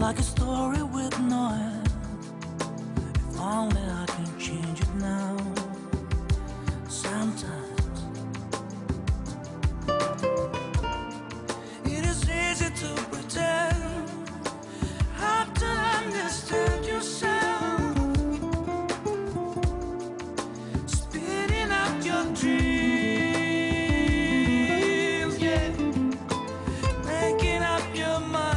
Like a story with no end. If only I can change it now. Sometimes it is easy to pretend. Hard to understand yourself. Speeding up your dreams, yeah. Making up your mind.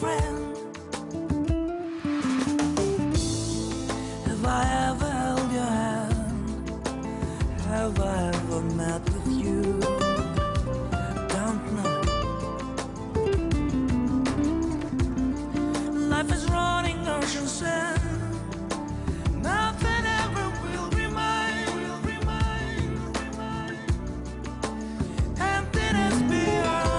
Friend, have I ever held your hand? Have I ever met with you? Don't know. Life is running ocean sand. Nothing ever will remain. Emptiness beyond.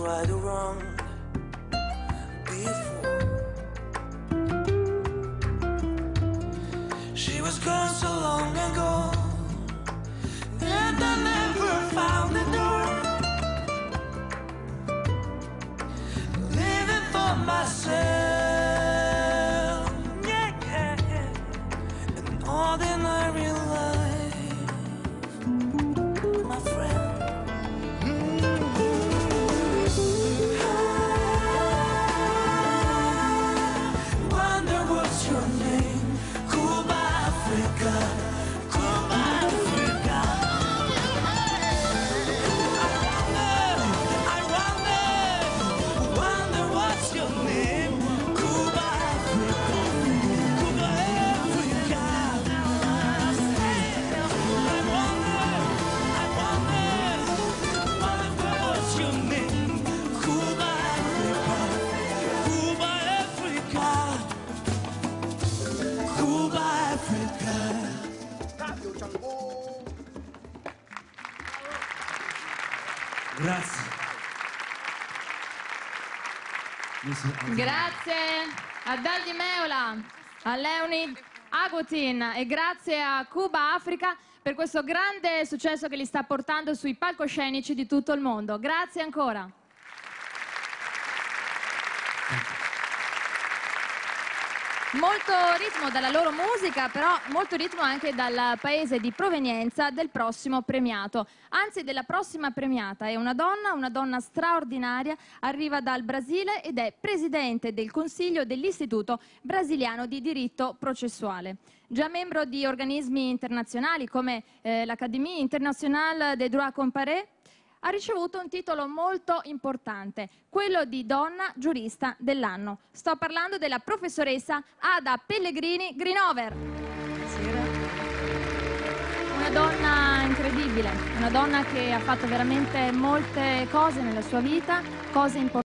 Right or wrong before she was gone so long ago that I never found the door, living for myself, yeah. An ordinary life, my friend. Grazie a Al Di Meola, a Leonid Agutin e grazie a Cuba Africa per questo grande successo che li sta portando sui palcoscenici di tutto il mondo. Grazie ancora. Molto ritmo dalla loro musica, però molto ritmo anche dal paese di provenienza del prossimo premiato, anzi della prossima premiata. È una donna straordinaria, arriva dal Brasile ed è presidente del Consiglio dell'Istituto Brasiliano di Diritto Processuale. Già membro di organismi internazionali come l'Académie Internationale des Droits Comparé, ha ricevuto un titolo molto importante, quello di donna giurista dell'anno. Sto parlando della professoressa Ada Pellegrini Grinover. Buonasera. Una donna incredibile, una donna che ha fatto veramente molte cose nella sua vita, cose importanti.